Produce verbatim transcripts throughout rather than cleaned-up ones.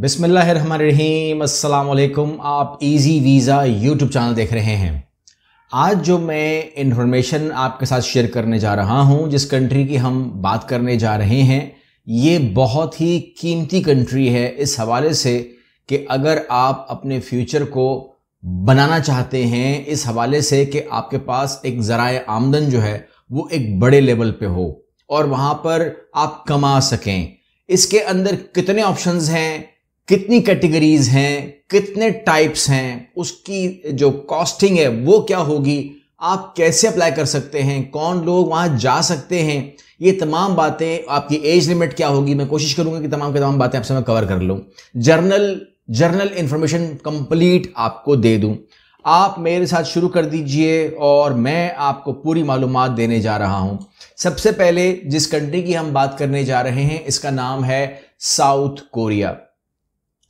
बिस्मिल्लाहिर्रहमानिर्रहीम, अस्सलाम वालेकुम। आप इजी वीज़ा यूट्यूब चैनल देख रहे हैं। आज जो मैं इन्फॉर्मेशन आपके साथ शेयर करने जा रहा हूं, जिस कंट्री की हम बात करने जा रहे हैं, ये बहुत ही कीमती कंट्री है इस हवाले से कि अगर आप अपने फ्यूचर को बनाना चाहते हैं, इस हवाले से कि आपके पास एक ज़राए आमदन जो है वो एक बड़े लेवल पर हो और वहाँ पर आप कमा सकें। इसके अंदर कितने ऑप्शंस हैं, कितनी कैटेगरीज हैं, कितने टाइप्स हैं, उसकी जो कॉस्टिंग है वो क्या होगी, आप कैसे अप्लाई कर सकते हैं, कौन लोग वहाँ जा सकते हैं, ये तमाम बातें, आपकी एज लिमिट क्या होगी, मैं कोशिश करूँगा कि तमाम की तमाम बातें आपसे मैं कवर कर लूँ। जर्नल जर्नल इन्फॉर्मेशन कंप्लीट आपको दे दूँ। आप मेरे साथ शुरू कर दीजिए और मैं आपको पूरी मालूमात देने जा रहा हूँ। सबसे पहले जिस कंट्री की हम बात करने जा रहे हैं, इसका नाम है साउथ कोरिया।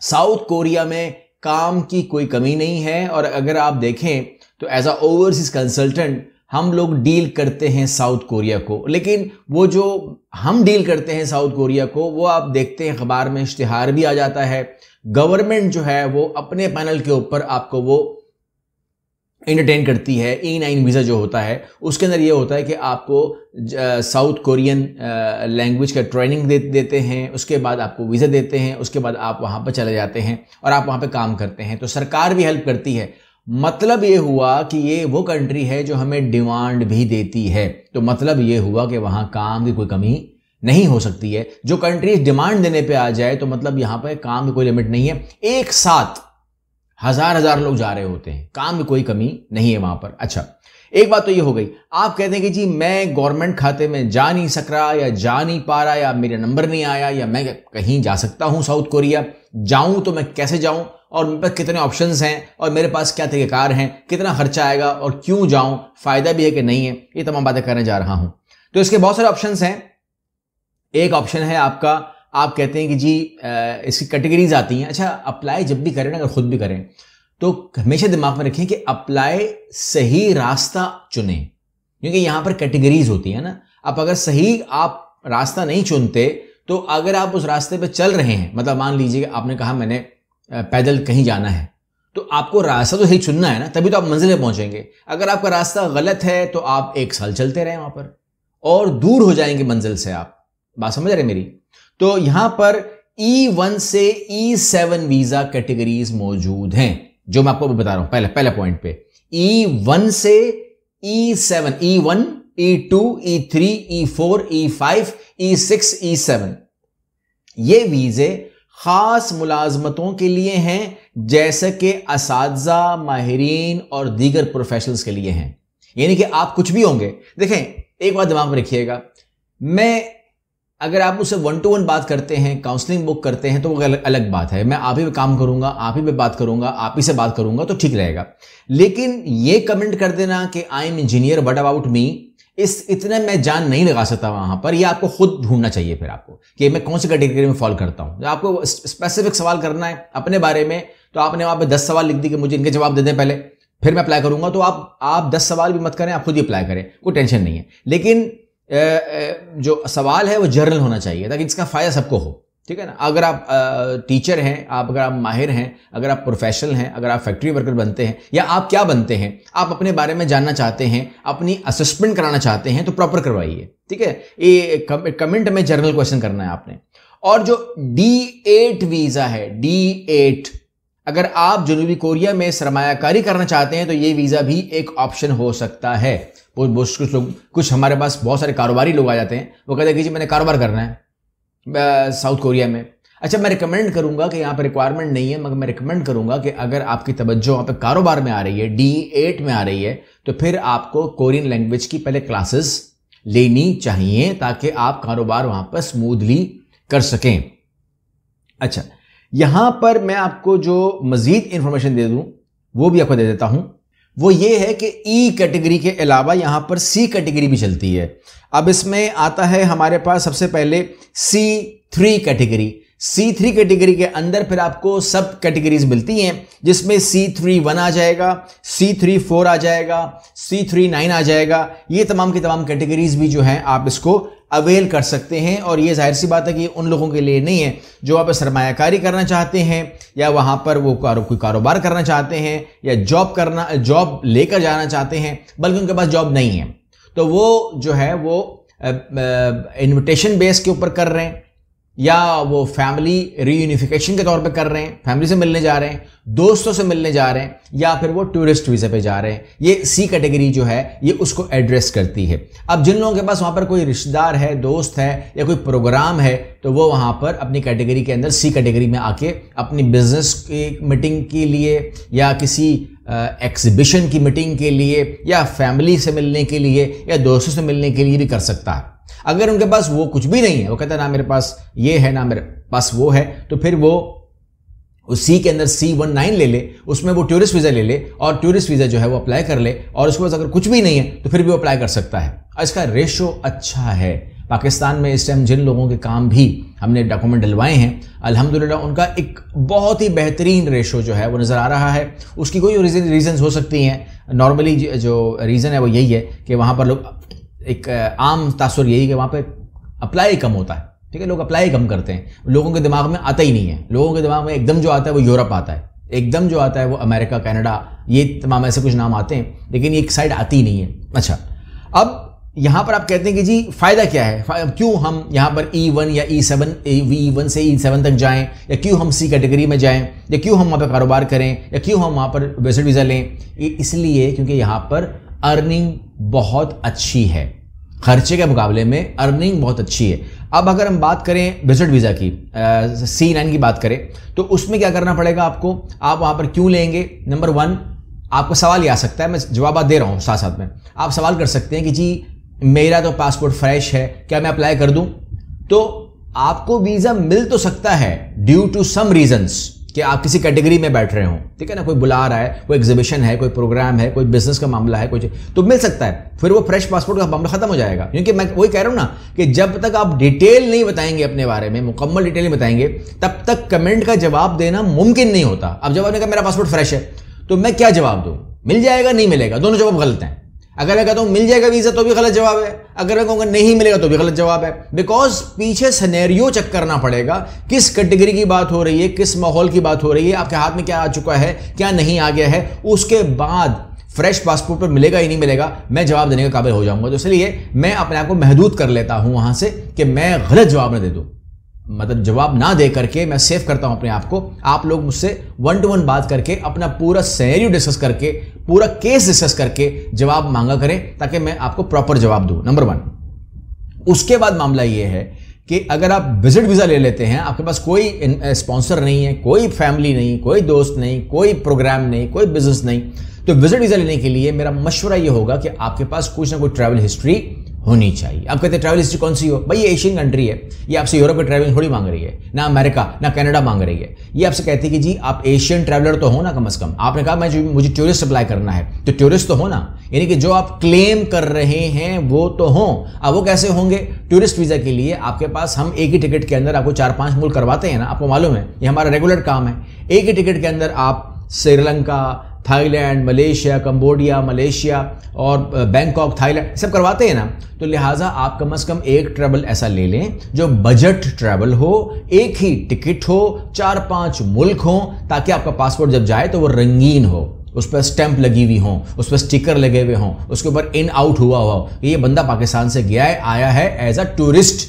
साउथ कोरिया में काम की कोई कमी नहीं है और अगर आप देखें तो एज अ ओवरसीज कंसल्टेंट हम लोग डील करते हैं साउथ कोरिया को, लेकिन वो जो हम डील करते हैं साउथ कोरिया को, वो आप देखते हैं अखबार में इश्तिहार भी आ जाता है। गवर्नमेंट जो है वो अपने पैनल के ऊपर आपको वो एंटरटेन करती है। ई नाइन वीज़ा जो होता है उसके अंदर ये होता है कि आपको साउथ कोरियन लैंग्वेज का ट्रेनिंग दे देते हैं, उसके बाद आपको वीज़ा देते हैं, उसके बाद आप वहाँ पर चले जाते हैं और आप वहाँ पर काम करते हैं, तो सरकार भी हेल्प करती है। मतलब ये हुआ कि ये वो कंट्री है जो हमें डिमांड भी देती है, तो मतलब ये हुआ कि वहाँ काम की कोई कमी नहीं हो सकती है। जो कंट्री डिमांड देने पर आ जाए तो मतलब यहाँ पर काम की कोई लिमिट नहीं है। एक साथ हजार हजार लोग जा रहे होते हैं, काम में कोई कमी नहीं है वहां पर। अच्छा, एक बात तो ये हो गई। आप कहते हैं कि जी मैं गवर्नमेंट खाते में जा नहीं सक रहा या जा नहीं पा रहा या मेरा नंबर नहीं आया, या मैं कहीं जा सकता हूं साउथ कोरिया, जाऊं तो मैं कैसे जाऊं और मेरे पास कितने ऑप्शंस हैं और मेरे पास क्या तरीकेकार हैं, कितना खर्चा आएगा और क्यों जाऊं, फायदा भी है कि नहीं है, ये तमाम बातें करने जा रहा हूं। तो इसके बहुत सारे ऑप्शंस हैं। एक ऑप्शन है आपका, आप कहते हैं कि जी इसकी कैटेगरीज आती हैं। अच्छा, अप्लाई जब भी करें ना, अगर खुद भी करें तो हमेशा दिमाग में रखें कि अप्लाई सही रास्ता चुनें, क्योंकि यहाँ पर कैटेगरीज होती है ना। अब अगर सही आप रास्ता नहीं चुनते तो अगर आप उस रास्ते पर चल रहे हैं, मतलब मान लीजिए आपने कहा मैंने पैदल कहीं जाना है, तो आपको रास्ता तो सही चुनना है ना, तभी तो आप मंजिल पर पहुँचेंगे। अगर आपका रास्ता गलत है तो आप एक साल चलते रहें वहाँ पर और दूर हो जाएंगे मंजिल से। आप बात समझ रहे हैं मेरी? तो यहां पर ई वन से ई सेवन वीजा कैटेगरीज मौजूद हैं, जो मैं आपको बता रहा हूं। पहले पहला पॉइंट पे ई वन से E seven, E one, E two, E three, E four, E five, E six, E seven, ये वीजे खास मुलाजमतों के लिए हैं, जैसे कि असातिज़ा, माहिरीन और दीगर प्रोफेशनल्स के लिए हैं। यानी कि आप कुछ भी होंगे। देखें, एक बात दिमाग में रखिएगा, मैं अगर आप उससे वन टू वन बात करते हैं, काउंसलिंग बुक करते हैं, तो वो अलग बात है। मैं आप ही पे काम करूंगा, आप ही पे बात करूंगा, आप ही से बात करूंगा तो ठीक रहेगा। लेकिन ये कमेंट कर देना कि I am engineer, what about me, इस इतने मैं जान नहीं लगा सकता वहां पर। ये आपको खुद ढूंढना चाहिए फिर आपको कि मैं कौन सी कैटेगरी में फॉल करता हूं। आपको स्पेसिफिक सवाल करना है अपने बारे में, तो आपने वहां पर दस सवाल लिख दी कि मुझे इनके जवाब दे दें पहले, फिर मैं अप्लाई करूंगा, तो आप आप दस सवाल भी मत करें, आप खुद ही अप्लाई करें, कोई टेंशन नहीं है। लेकिन जो सवाल है वो जनरल होना चाहिए ताकि इसका फ़ायदा सबको हो, ठीक है ना। अगर आप टीचर हैं, आप अगर आप माहिर हैं, अगर आप प्रोफेशनल हैं, अगर आप फैक्ट्री वर्कर बनते हैं, या आप क्या बनते हैं, आप अपने बारे में जानना चाहते हैं, अपनी असेसमेंट कराना चाहते हैं, तो प्रॉपर करवाइए, ठीक है। ये कमेंट में जनरल क्वेश्चन करना है आपने। और जो डी एट वीज़ा है, डी एट, अगर आप जनूबी कोरिया में सरमायाकारी करना चाहते हैं तो ये वीज़ा भी एक ऑप्शन हो सकता है। कुछ लोग, कुछ हमारे पास बहुत सारे कारोबारी लोग आ जाते हैं, वो कहते हैं कि जी मैंने कारोबार करना है साउथ कोरिया में। अच्छा, मैं रिकमेंड करूंगा कि यहाँ पर रिक्वायरमेंट नहीं है, मगर मैं रिकमेंड करूंगा कि अगर आपकी तवज्जो वहाँ पर कारोबार में आ रही है, डी एट में आ रही है, तो फिर आपको कोरियन लैंग्वेज की पहले क्लासेस लेनी चाहिए ताकि आप कारोबार वहाँ पर स्मूथली कर सकें। अच्छा, यहाँ पर मैं आपको जो मज़ीद इन्फॉर्मेशन दे दूँ वो भी आपको दे देता हूँ। वो ये है कि ई कैटेगरी के अलावा यहाँ पर सी कैटेगरी भी चलती है। अब इसमें आता है हमारे पास सबसे पहले C three category. C three category के अंदर फिर आपको सब कैटेगरीज मिलती हैं, जिसमें सी थ्री वन आ जाएगा, सी थ्री फोर आ जाएगा, सी थ्री नाइन आ जाएगा। ये तमाम की तमाम कैटेगरीज भी जो हैं आप इसको अवेल कर सकते हैं। और ये जाहिर सी बात है कि उन लोगों के लिए नहीं है जो आप सरमायाकारी करना चाहते हैं या वहाँ पर वो कारो, कोई कारोबार करना चाहते हैं या जॉब करना जॉब लेकर जाना चाहते हैं, बल्कि उनके पास जॉब नहीं है, तो वो जो है वो इन्विटेशन बेस के ऊपर कर रहे हैं या वो फैमिली रीयूनिफिकेशन के तौर पे कर रहे हैं, फैमिली से मिलने जा रहे हैं, दोस्तों से मिलने जा रहे हैं, या फिर वो टूरिस्ट वीज़ा पे जा रहे हैं। ये सी कैटेगरी जो है ये उसको एड्रेस करती है। अब जिन लोगों के पास वहाँ पर कोई रिश्तेदार है, दोस्त है या कोई प्रोग्राम है, तो वो वहाँ पर अपनी कैटेगरी के अंदर सी कैटेगरी में आके अपनी बिजनेस की मीटिंग के लिए या किसी एग्जिबिशन की मीटिंग के लिए या फैमिली से मिलने के लिए या दोस्तों से मिलने के लिए भी कर सकता है। अगर उनके पास वो कुछ भी नहीं है, वो कहता है ना मेरे पास ये है ना मेरे पास वो है, तो फिर वो उस सी के अंदर सी वन नाइन ले ले, उसमें वो टूरिस्ट वीज़ा ले ले और टूरिस्ट वीज़ा जो है वो अप्लाई कर ले, और उसके पास अगर कुछ भी नहीं है तो फिर भी वो अप्लाई कर सकता है। और इसका रेशो अच्छा है। पाकिस्तान में इस टाइम जिन लोगों के काम भी हमने डॉक्यूमेंट डलवाए हैं, अल्हम्दुलिल्लाह उनका एक बहुत ही बेहतरीन रेशो जो है वो नज़र आ रहा है। उसकी कोई रीज़न्स हो सकती हैं, नॉर्मली जो रीज़न है वो यही है कि वहाँ पर लोग एक आम तासुर यही कि वहाँ पे अप्लाई कम होता है। ठीक है, लोग अप्लाई कम करते हैं, लोगों के दिमाग में आता ही नहीं है। लोगों के दिमाग में एकदम जो आता है वो यूरोप आता है, एकदम जो आता है वो अमेरिका, कनाडा, ये तमाम ऐसे कुछ नाम आते हैं, लेकिन ये एक साइड आती ही नहीं है। अच्छा, अब यहाँ पर आप कहते हैं कि जी फ़ायदा क्या है, क्यों हम यहाँ पर ई वन या ई सेवन ई वन से ई सेवन तक जाएँ, या क्यों हम सी कैटेगरी में जाएँ, या क्यों हम वहाँ पर कारोबार करें, या क्यों हम वहाँ पर विजिट वीज़ा लें। ये इसलिए क्योंकि यहाँ पर अर्निंग बहुत अच्छी है, खर्चे के मुकाबले में अर्निंग बहुत अच्छी है। अब अगर हम बात करें विजिट वीज़ा की, सी नाइन की बात करें, तो उसमें क्या करना पड़ेगा आपको, आप वहाँ पर क्यों लेंगे। नंबर वन, आपका सवाल ये आ सकता है, मैं जवाब दे रहा हूँ साथ साथ में, आप सवाल कर सकते हैं कि जी मेरा तो पासपोर्ट फ्रेश है, क्या मैं अप्लाई कर दूँ। तो आपको वीज़ा मिल तो सकता है ड्यू टू सम रीजन्स, कि आप किसी कैटेगरी में बैठ रहे हो, ठीक है ना, कोई बुला रहा है, कोई एग्जीबिशन है, कोई प्रोग्राम है, कोई बिजनेस का मामला है, कोई तो मिल सकता है, फिर वो फ्रेश पासपोर्ट का मामला खत्म हो जाएगा। क्योंकि मैं वही कह रहा हूँ ना कि जब तक आप डिटेल नहीं बताएंगे अपने बारे में, मुकम्मल डिटेल नहीं बताएंगे, तब तक कमेंट का जवाब देना मुमकिन नहीं होता। अब जब आपने कहा मेरा पासपोर्ट फ्रेश है, तो मैं क्या जवाब दूँ, मिल जाएगा नहीं मिलेगा, दोनों जवाब गलत हैं। अगर मैं कहता हूँ मिल जाएगा वीज़ा तो भी गलत जवाब है, अगर मैं कहूँगा नहीं मिलेगा तो भी गलत जवाब है, बिकॉज पीछे सिनेरियो चेक करना पड़ेगा, किस कैटेगरी की बात हो रही है, किस माहौल की बात हो रही है, आपके हाथ में क्या आ चुका है, क्या नहीं आ गया है, उसके बाद फ्रेश पासपोर्ट पर मिलेगा ही नहीं मिलेगा मैं जवाब देने के काबिल हो जाऊँगा। तो इसलिए मैं अपने आप को महदूद कर लेता हूँ वहाँ से, कि मैं गलत जवाब न दे दूँ, मतलब जवाब ना दे करके मैं सेव करता हूं अपने आप को। आप लोग मुझसे वन टू वन बात करके अपना पूरा सिनेरियो डिस्कस करके, पूरा केस डिस्कस करके जवाब मांगा करें, ताकि मैं आपको प्रॉपर जवाब दूं। नंबर वन, उसके बाद मामला यह है कि अगर आप विजिट वीज़ा ले लेते हैं, आपके पास कोई स्पॉन्सर नहीं है, कोई फैमिली नहीं, कोई दोस्त नहीं, कोई प्रोग्राम नहीं, कोई बिजनेस नहीं, तो विजिट वीज़ा लेने के लिए मेरा मशवरा ये होगा कि आपके पास कुछ ना कुछ ट्रैवल हिस्ट्री होनी चाहिए। आप कहते हैं ट्रैवल हिस्ट्री कौन सी हो, भाई ये एशियन कंट्री है, ये आपसे यूरोप की ट्रैवलिंग थोड़ी मांग रही है, ना अमेरिका ना कनाडा मांग रही है। ये आपसे कहती है कि जी आप एशियन ट्रैवलर तो हो ना कम से कम, आपने कहा मैं मुझे टूरिस्ट अप्लाई करना है तो टूरिस्ट तो हो ना, यानी कि जो आप क्लेम कर रहे हैं वो तो हों। अब वो कैसे होंगे, टूरिस्ट वीज़ा के लिए आपके पास हम एक ही टिकट के अंदर आपको चार पाँच मुल्क करवाते हैं ना, आपको मालूम है ये हमारा रेगुलर काम है। एक ही टिकट के अंदर आप Sri Lanka, Thailand, Malaysia, Cambodia, Malaysia और बैंकॉक, थाईलैंड सब करवाते हैं ना, तो लिहाजा आप कम से कम एक ट्रैवल ऐसा ले लें जो बजट ट्रैवल हो, एक ही टिकट हो, चार पांच मुल्क हो, ताकि आपका पासपोर्ट जब जाए तो वो रंगीन हो, उस पर स्टैंप लगी हुई हों, उस पर स्टिकर लगे हुए हों, उसके ऊपर इन आउट हुआ हुआ हो, ये बंदा पाकिस्तान से गया है, आया है एज अ टूरिस्ट,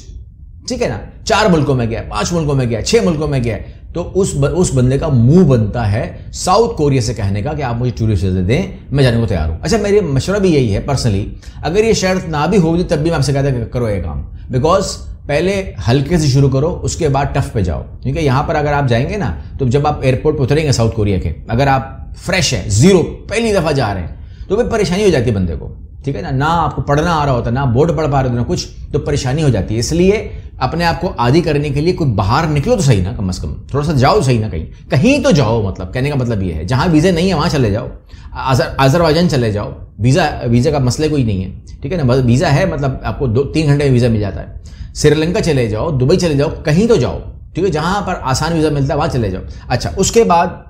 ठीक है ना, चार मुल्कों में गया, पांच मुल्कों में गया, छह मुल्कों में गया, तो उस ब, उस बंदे का मुंह बनता है साउथ कोरिया से कहने का कि आप मुझे टूरिस्ट वीज़ा दें, मैं जाने को तैयार हूँ। अच्छा, मेरे मशवरा भी यही है पर्सनली, अगर ये शर्त ना भी होगी तब भी मैं आपसे कहता करो ये काम, बिकॉज पहले हल्के से शुरू करो, उसके बाद टफ पे जाओ। क्योंकि यहाँ पर अगर आप जाएंगे ना, तो जब आप एयरपोर्ट पर उतरेंगे साउथ कोरिया के, अगर आप फ्रेश है, जीरो, पहली दफ़ा जा रहे हैं, तो भाई परेशानी हो जाती है बंदे को, ठीक है ना, ना आपको पढ़ना आ रहा होता, ना बोर्ड पढ़ पा रहे हो, ना कुछ, तो परेशानी हो जाती है। इसलिए अपने आप को आदी करने के लिए कुछ बाहर निकलो तो सही ना, कम से कम थोड़ा सा जाओ सही ना, कहीं कहीं तो जाओ, मतलब कहने का मतलब ये है जहाँ वीज़ा नहीं है वहाँ चले जाओ, आज़रबाइजान चले जाओ, वीज़ा वीज़ा का मसले कोई नहीं है, ठीक है ना, वीज़ा है मतलब आपको दो तीन घंटे में वीज़ा मिल जाता है, श्रीलंका चले जाओ, दुबई चले जाओ, कहीं तो जाओ, ठीक है, जहाँ पर आसान वीज़ा मिलता है वहाँ चले जाओ। अच्छा, उसके बाद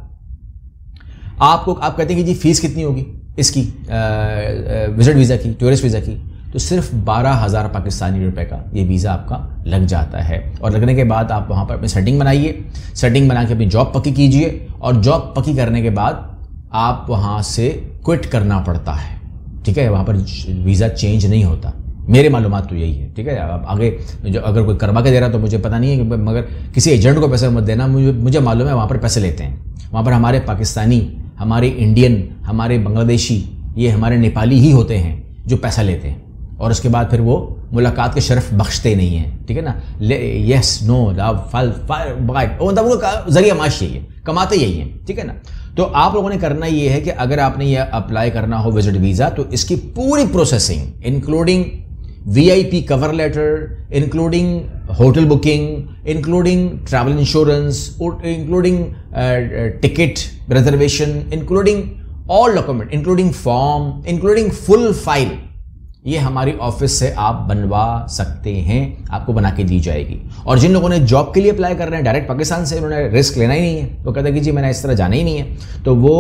आपको आप कहते हैं कि जी फ़ीस कितनी होगी इसकी विजिट वीज़ा की, टूरिस्ट वीज़ा की, तो सिर्फ बारह हज़ार पाकिस्तानी रुपए का ये वीज़ा आपका लग जाता है। और लगने के बाद आप वहाँ पर अपनी सेटिंग बनाइए, सेटिंग बना के अपनी जॉब पक्की कीजिए, और जॉब पक्की करने के बाद आप वहाँ से क्विट करना पड़ता है। ठीक है, वहाँ पर वीज़ा चेंज नहीं होता, मेरे मालूमात तो यही है। ठीक है, अब आगे जो अगर कोई करवा के दे रहा तो मुझे पता नहीं है, मगर किसी एजेंट को पैसे मत देना, मुझे मुझे मालूम है वहाँ पर पैसे लेते हैं। वहाँ पर हमारे पाकिस्तानी, हमारे इंडियन, हमारे बांग्लादेशी, ये हमारे नेपाली ही होते हैं जो पैसा लेते हैं, और उसके बाद फिर वो मुलाकात के शर्फ बख्शते नहीं हैं। ठीक है ना, ले येस नो लव फल बाइट, मतलब उनका जरिया माश यही है, कमाते यही हैं। ठीक है ना, तो आप लोगों ने करना ये है कि अगर आपने ये अप्लाई करना हो विजिट वीज़ा, तो इसकी पूरी processing including VIP cover letter, including hotel booking, including travel insurance, including ticket reservation, including all document, including form, including full file, ये हमारी ऑफिस से आप बनवा सकते हैं, आपको बना के दी जाएगी। और जिन लोगों ने जॉब के लिए अप्लाई कर रहे हैं डायरेक्ट पाकिस्तान से, उन्होंने रिस्क लेना ही नहीं है, वो कहते हैं कि जी मैंने इस तरह जाना ही नहीं है, तो वो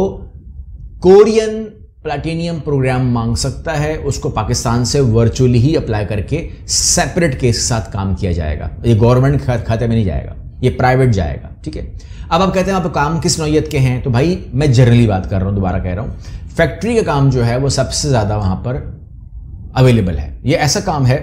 कोरियन प्लैटिनियम प्रोग्राम मांग सकता है, उसको पाकिस्तान से वर्चुअली ही अप्लाई करके सेपरेट केस के साथ काम किया जाएगा, ये गवर्नमेंट खाते में नहीं जाएगा, ये प्राइवेट जाएगा। ठीक है, अब आप कहते हैं आप काम किस नौयत के हैं, तो भाई मैं जनरली बात कर रहा हूँ, दोबारा कह रहा हूँ, फैक्ट्री का काम जो है वो सबसे ज़्यादा वहाँ पर अवेलेबल है। ये ऐसा काम है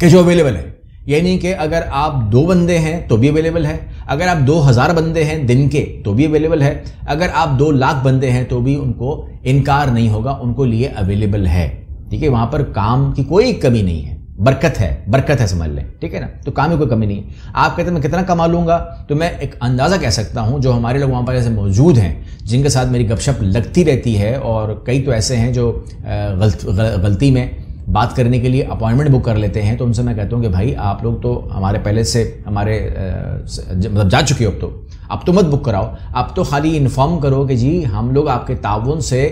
कि जो अवेलेबल है, यानी कि अगर आप दो बंदे हैं तो भी अवेलेबल है, अगर आप दो हज़ार बंदे हैं दिन के तो भी अवेलेबल है, अगर आप दो लाख बंदे हैं तो भी उनको इनकार नहीं होगा, उनको लिए अवेलेबल है। ठीक है, वहाँ पर काम की कोई कमी नहीं है, बरकत है, बरकत है समझ लें। ठीक है ना, तो काम में कोई कमी नहीं है। आप कहते हैं मैं कितना कमा लूँगा, तो मैं एक अंदाज़ा कह सकता हूँ, जो हमारे लोग वहाँ पर ऐसे मौजूद हैं जिनके साथ मेरी गपशप लगती रहती है, और कई तो ऐसे हैं जो गलत गलती में बात करने के लिए अपॉइंटमेंट बुक कर लेते हैं, तो उनसे मैं कहता हूँ कि भाई आप लोग तो हमारे पहले से हमारे मतलब जा चुके हो, अब तो अब तो मत बुक कराओ, अब तो खाली इन्फॉर्म करो कि जी हम लोग आपके ताउन से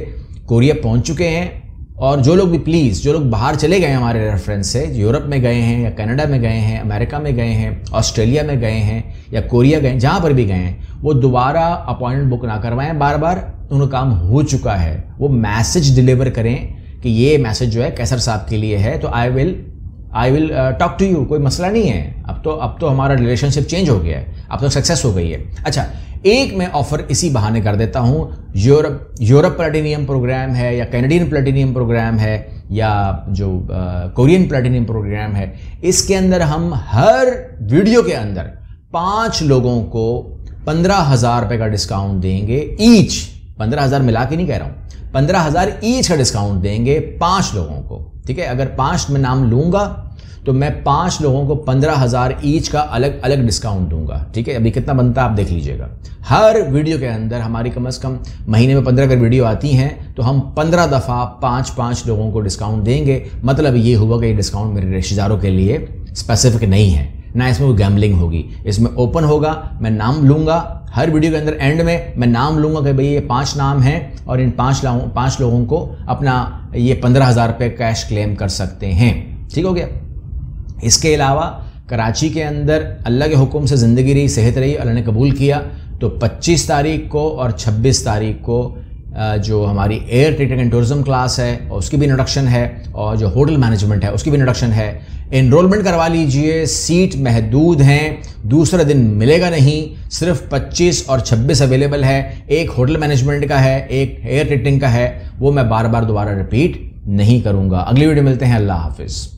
कोरिया पहुँच चुके हैं, और जो लोग भी प्लीज़, जो लोग बाहर चले गए हैं हमारे रेफरेंस से, यूरोप में गए हैं या कनाडा में गए हैं, अमेरिका में गए हैं, ऑस्ट्रेलिया में गए हैं या कोरिया गए, जहाँ पर भी गए हैं, वो दोबारा अपॉइंटमेंट बुक ना करवाएं, बार बार उनका काम हो चुका है, वो मैसेज डिलीवर करें कि ये मैसेज जो है कैसर साहब के लिए है, तो I will I will talk to you, कोई मसला नहीं है, अब तो अब तो हमारा रिलेशनशिप चेंज हो गया है, अब तो सक्सेस हो गई है। अच्छा, एक मैं ऑफ़र इसी बहाने कर देता हूँ, यूरोप यूरोप प्लैटिनियम प्रोग्राम है या कैनेडियन प्लैटिनियम प्रोग्राम है या जो कोरियन uh, प्लैटिनियम प्रोग्राम है, इसके अंदर हम हर वीडियो के अंदर पाँच लोगों को पंद्रह हज़ार रुपये का डिस्काउंट देंगे ईच, पंद्रह हज़ार मिला के नहीं कह रहा हूँ, पंद्रह हज़ार ईच का डिस्काउंट देंगे पाँच लोगों को। ठीक है, अगर पाँच में नाम लूँगा तो मैं पाँच लोगों को पंद्रह हज़ार ईच का अलग अलग डिस्काउंट दूंगा। ठीक है, अभी कितना बनता है आप देख लीजिएगा। हर वीडियो के अंदर हमारी कम से कम महीने में पंद्रह अगर वीडियो आती हैं तो हम पंद्रह दफ़ा पाँच पाँच लोगों को डिस्काउंट देंगे। मतलब ये हुआ कि ये डिस्काउंट मेरे रिश्तेदारों के लिए स्पेसिफिक नहीं है, ना इसमें कोई गैम्बलिंग होगी, इसमें ओपन होगा, मैं नाम लूँगा हर वीडियो के अंदर, एंड में मैं नाम लूँगा कि भाई ये पांच नाम हैं और इन पांच लोगों पांच लोगों को अपना ये पंद्रह हज़ार रुपये कैश क्लेम कर सकते हैं। ठीक हो गया। इसके अलावा कराची के अंदर अल्लाह के हुक्म से ज़िंदगी रही, सेहत रही, अल्लाह ने कबूल किया, तो पच्चीस तारीख को और छब्बीस तारीख को जो हमारी air ticket and tourism class है और उसकी भी इंट्रोडक्शन है, और जो होटल मैनेजमेंट है उसकी भी इंट्रोडक्शन है। इनरोलमेंट करवा लीजिए, सीट महदूद हैं, दूसरा दिन मिलेगा नहीं, सिर्फ पच्चीस और छब्बीस अवेलेबल है। एक होटल मैनेजमेंट का है, एक एयर टिकटिंग का है, वो मैं बार बार दोबारा रिपीट नहीं करूँगा। अगली वीडियो मिलते हैं, अल्लाह हाफिज़।